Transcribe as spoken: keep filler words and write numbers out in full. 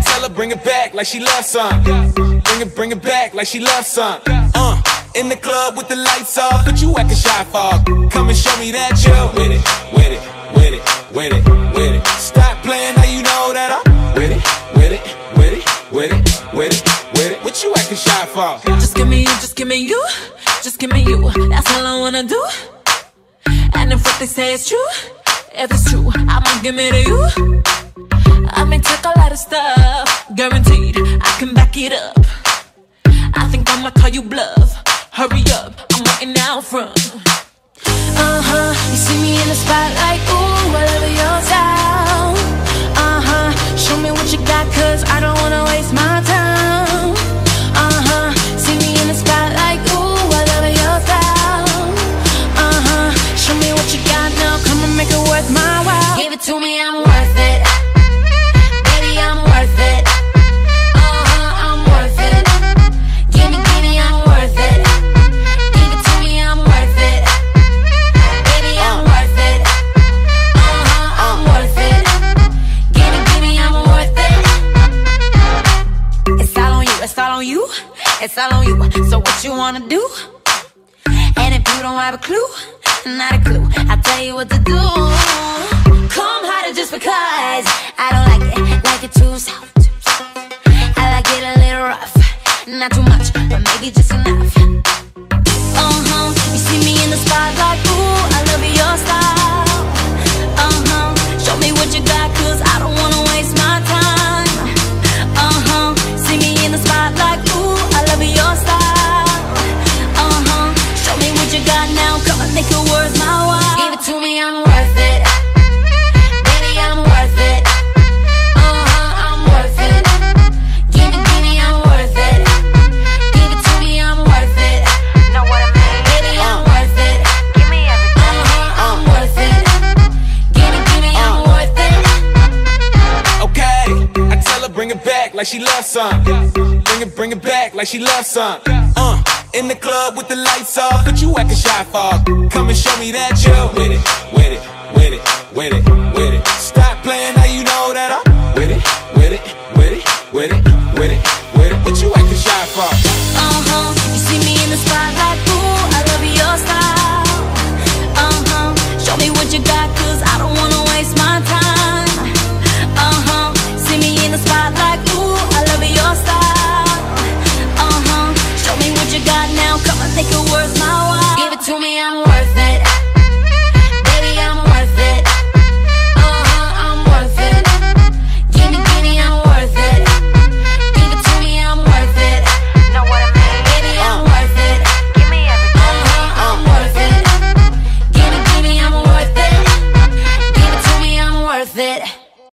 I tell her bring it back like she loves some. Bring it, bring it back like she loves some. Uh, in the club with the lights off, but you actin' shy for. Come and show me that you with it, with it, with it, with it, with it. Stop playing, now you know that I'm with it, with it, with it, with it, with it, with it. What you actin' shy for? Just give me you, just give me you, just give me you. That's all I wanna do. And if what they say is true, if it's true, I'ma give it to you. I may take a lot of stuff, guaranteed, I can back it up. I think I'ma call you bluff, hurry up, I'm waiting out front. Uh-huh, you see me in the spotlight, ooh, all over your town. Uh-huh, show me what you got, cause I don't wanna waste my time. Uh-huh, see me in the spotlight, ooh, all over your town. Uh-huh, show me what you got now, come and make it worth my while. Give it to me, I'm worth it. It's all on you, so what you wanna do? And if you don't have a clue, not a clue, I'll tell you what to do. Come harder just because I don't like it, like it too soft. I like it a little rough, not too much, but maybe just enough. Uh-huh, you see me in the spotlight, ooh, I love your style. Uh-huh, show me what you got, cause I don't wanna waste my time. Uh-huh, see me in the spotlight, ooh, your style. Uh-huh, show me what you got now, come and make it worth my while. Give it to me, I'm worth it. Baby, I'm worth it. Uh-huh, I'm worth it. Give it, give me, I'm worth it. Give it to me, I'm worth it. Know what I mean? Baby, I'm worth it. Give me everything. Uh-huh, I'm worth it. Give it, give me, I'm worth it. Okay, I tell her bring it back like she loves some. Bring it, bring it back like she loves some. Uh, in the club with the lights off, but you actin' shy for. Come and show me that you with it, with it, with it, with it, with it. Stop playing, now you know that I'm with it, with it, with it, with it, with it, with it. What you actin' shy for? Uh huh. You see me in the spotlight, ooh, I love your style. Uh huh. Show me what you got, cause I don't wanna waste my time. Uh huh. See me in the spotlight, ooh, I love your style. Got now, come on, take a word.